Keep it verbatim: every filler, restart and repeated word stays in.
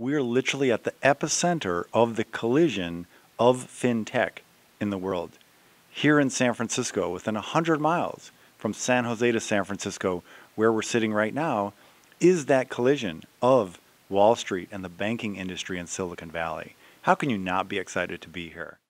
we're literally at the epicenter of the collision of FinTech in the world. Here in San Francisco, within one hundred miles from San Jose to San Francisco, where we're sitting right now, is that collision of Wall Street and the banking industry in Silicon Valley. How can you not be excited to be here?